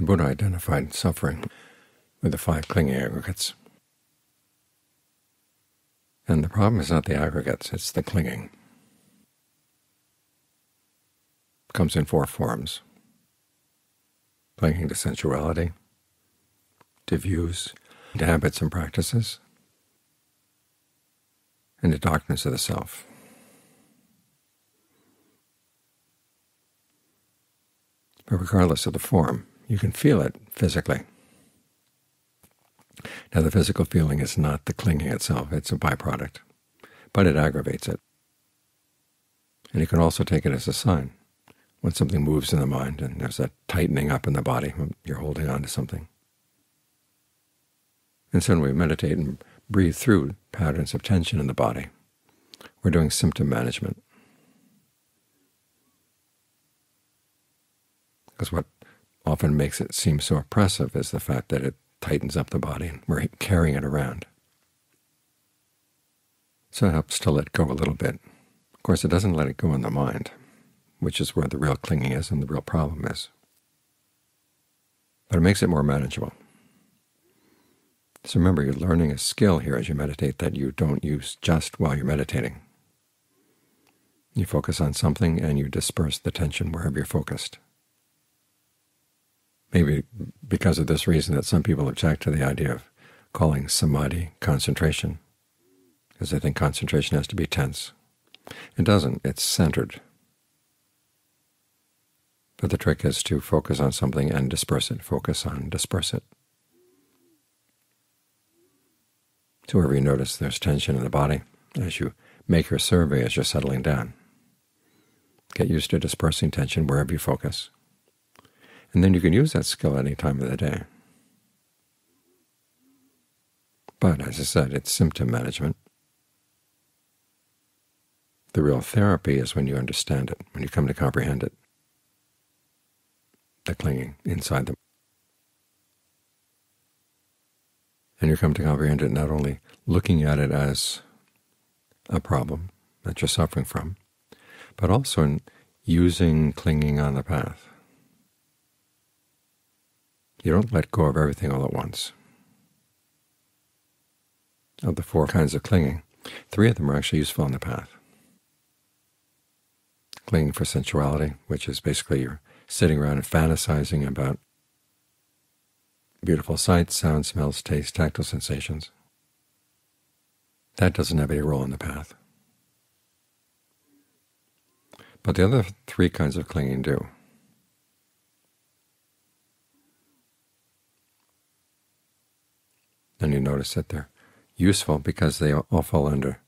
The Buddha identified suffering with the five clinging aggregates. And the problem is not the aggregates, it's the clinging. It comes in four forms: clinging to sensuality, to views, to habits and practices, and to darkness of the self. But regardless of the form, you can feel it physically. Now, the physical feeling is not the clinging itself, it's a byproduct, but it aggravates it. And you can also take it as a sign. When something moves in the mind and there's that tightening up in the body, you're holding on to something. And so when we meditate and breathe through patterns of tension in the body, we're doing symptom management. Because what often makes it seem so oppressive is the fact that it tightens up the body and we're carrying it around. So it helps to let go a little bit. Of course, it doesn't let it go in the mind, which is where the real clinging is and the real problem is. But it makes it more manageable. So remember, you're learning a skill here as you meditate that you don't use just while you're meditating. You focus on something and you disperse the tension wherever you're focused. Maybe because of this reason that some people object to the idea of calling samadhi concentration, because they think concentration has to be tense. It doesn't. It's centered. But the trick is to focus on something and disperse it, focus on, disperse it. So wherever you notice there's tension in the body, as you make your survey as you're settling down, get used to dispersing tension wherever you focus. And then you can use that skill at any time of the day. But as I said, it's symptom management. The real therapy is when you understand it, when you come to comprehend it, the clinging inside them. And you come to comprehend it not only looking at it as a problem that you're suffering from, but also in using clinging on the path. You don't let go of everything all at once. Of the four kinds of clinging, three of them are actually useful on the path. Clinging for sensuality, which is basically you're sitting around and fantasizing about beautiful sights, sounds, smells, tastes, tactile sensations. That doesn't have any role in the path. But the other three kinds of clinging do. And you notice that they're useful because they all fall under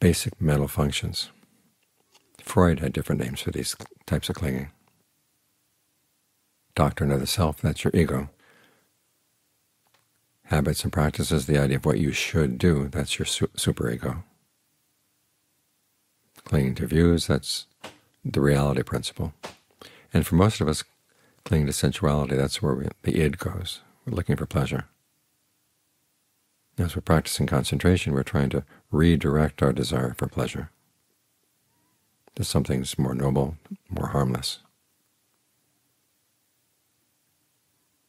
basic mental functions. Freud had different names for these types of clinging. Doctrine of the self, that's your ego. Habits and practices, the idea of what you should do, that's your superego. Clinging to views, that's the reality principle. And for most of us, clinging to sensuality, that's where the id goes. We're looking for pleasure. As we're practicing concentration, we're trying to redirect our desire for pleasure to something that's more noble, more harmless.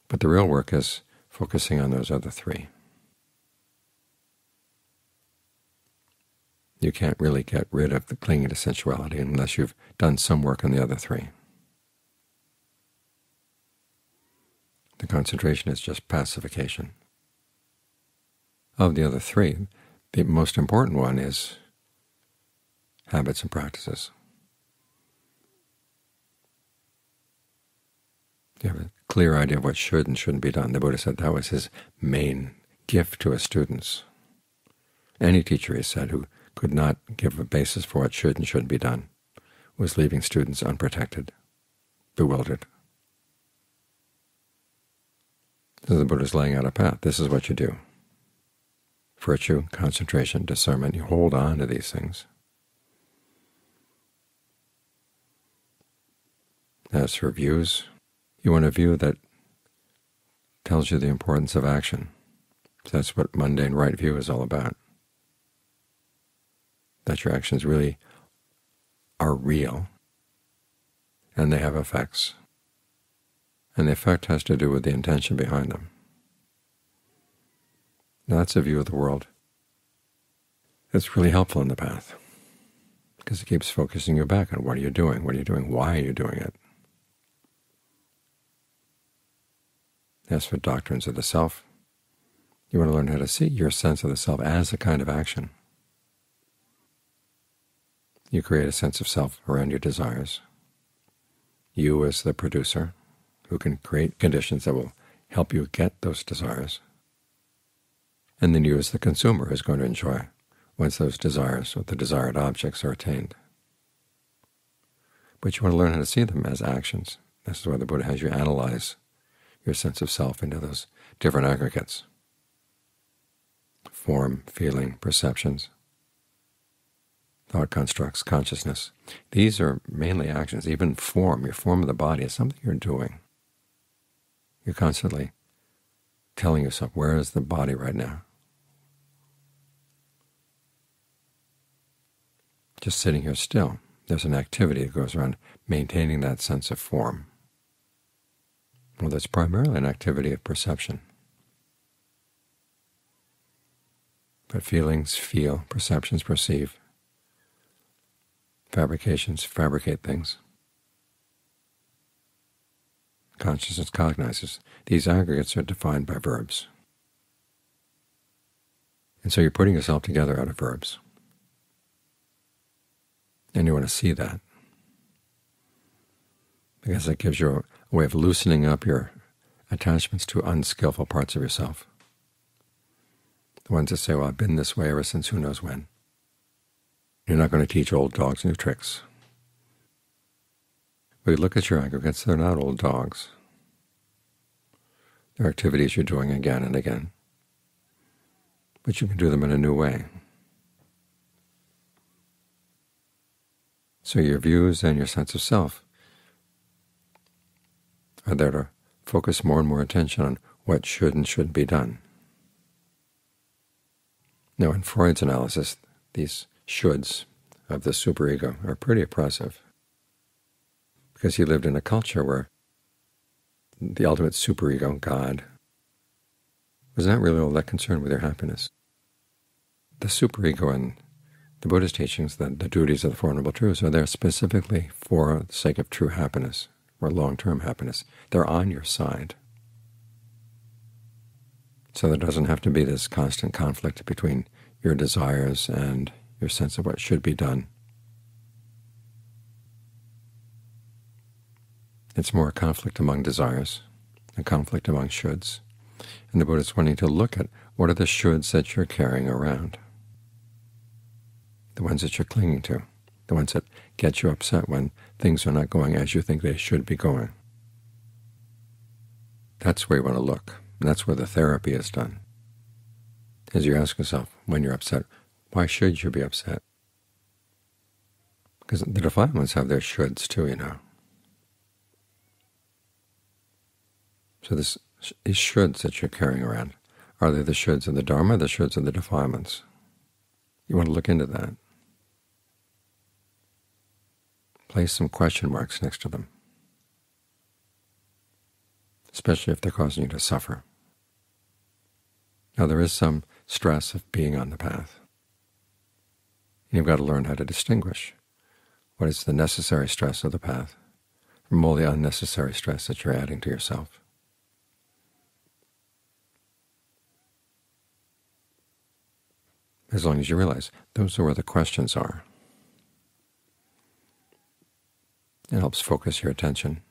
But the real work is focusing on those other three. You can't really get rid of the clinging to sensuality unless you've done some work on the other three. The concentration is just pacification. Of the other three, the most important one is habits and practices. You have a clear idea of what should and shouldn't be done. The Buddha said that was his main gift to his students. Any teacher, he said, who could not give a basis for what should and shouldn't be done was leaving students unprotected, bewildered. So the Buddha's laying out a path. This is what you do. Virtue, concentration, discernment, you hold on to these things. As for views, you want a view that tells you the importance of action. So that's what mundane right view is all about, that your actions really are real and they have effects. and the effect has to do with the intention behind them. That's a view of the world. It's really helpful in the path, because it keeps focusing you back on what are you doing, what are you doing, why are you doing it. As for doctrines of the self, you want to learn how to see your sense of the self as a kind of action. You create a sense of self around your desires. You as the producer, who can create conditions that will help you get those desires. And then you as the consumer is going to enjoy once those desires or the desired objects are attained. But you want to learn how to see them as actions. This is why the Buddha has you analyze your sense of self into those different aggregates: form, feeling, perceptions, thought constructs, consciousness. These are mainly actions. Even form, your form of the body is something you're doing. You're constantly telling yourself, where is the body right now? Just sitting here still, there's an activity that goes around maintaining that sense of form. Well, that's primarily an activity of perception. But feelings feel, perceptions perceive, fabrications fabricate things, consciousness cognizes. These aggregates are defined by verbs. And so you're putting yourself together out of verbs. And you want to see that, because that gives you a way of loosening up your attachments to unskillful parts of yourself, the ones that say, well, I've been this way ever since who knows when. You're not going to teach old dogs new tricks. But you look at your aggregates, they're not old dogs. They're activities you're doing again and again, but you can do them in a new way. So your views and your sense of self are there to focus more and more attention on what should and shouldn't be done. Now, in Freud's analysis, these shoulds of the superego are pretty oppressive, because he lived in a culture where the ultimate superego, God, was not really all that concerned with your happiness. The superego in the Buddha's teachings, that the duties of the Four Noble Truths, are there specifically for the sake of true happiness or long-term happiness. They're on your side. So there doesn't have to be this constant conflict between your desires and your sense of what should be done. It's more a conflict among desires, a conflict among shoulds. And the Buddha's wanting to look at what are the shoulds that you're carrying around, the ones that you're clinging to, the ones that get you upset when things are not going as you think they should be going. That's where you want to look, and that's where the therapy is done. As you ask yourself, when you're upset, why should you be upset? Because the defilements have their shoulds too, you know. So these shoulds that you're carrying around, are they the shoulds of the Dharma, the shoulds of the defilements? You want to look into that. Place some question marks next to them, especially if they're causing you to suffer. Now, there is some stress of being on the path. You've got to learn how to distinguish what is the necessary stress of the path from all the unnecessary stress that you're adding to yourself. As long as you realize those are where the questions are, it helps focus your attention.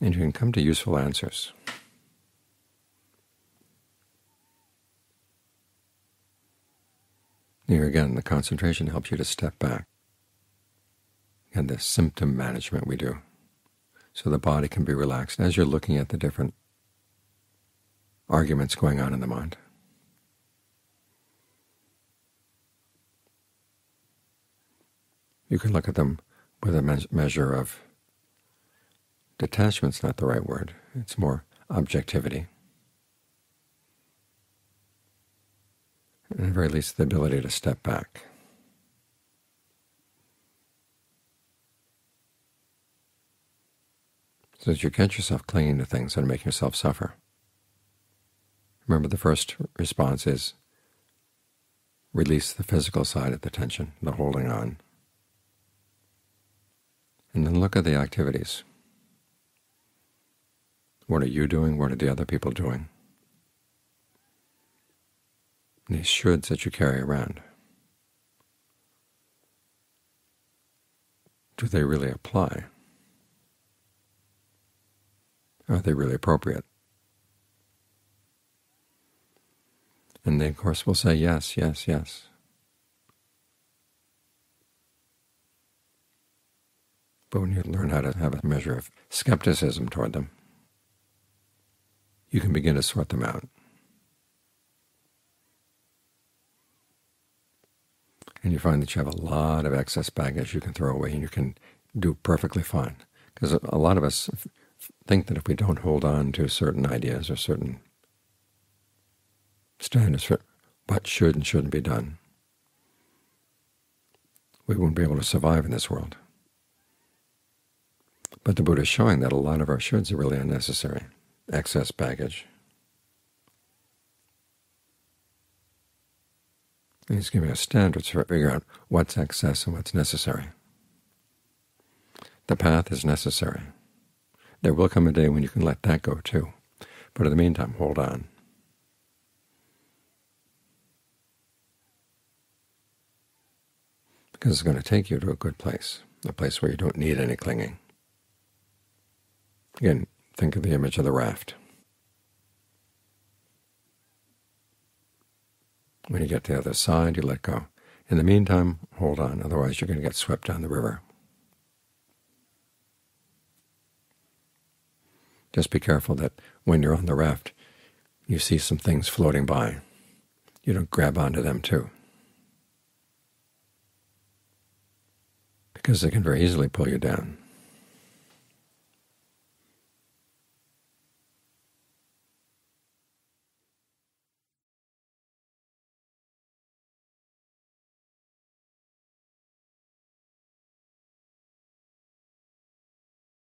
And you can come to useful answers. Here again, the concentration helps you to step back, and the symptom management we do, so the body can be relaxed as you're looking at the different arguments going on in the mind. You can look at them with a measure of detachment's not the right word. It's more objectivity, and at the very least the ability to step back. so that you catch yourself clinging to things that are making yourself suffer. Remember, the first response is release the physical side of the tension, the holding on. And then look at the activities. What are you doing? What are the other people doing? These shoulds that you carry around. Do they really apply? Are they really appropriate? And they, of course, will say yes, yes, yes. But when you learn how to have a measure of skepticism toward them, you can begin to sort them out. And you find that you have a lot of excess baggage you can throw away, and you can do perfectly fine. Because a lot of us think that if we don't hold on to certain ideas or certain standards for what should and shouldn't be done, we won't be able to survive in this world. But the Buddha is showing that a lot of our shoulds are really unnecessary, excess baggage. And he's giving us standards for figuring out what's excess and what's necessary. The path is necessary. There will come a day when you can let that go too. But in the meantime, hold on. Because it's going to take you to a good place, a place where you don't need any clinging. Again, think of the image of the raft. When you get to the other side, you let go. In the meantime, hold on, otherwise you're going to get swept down the river. Just be careful that when you're on the raft, you see some things floating by. You don't grab onto them too, because they can very easily pull you down.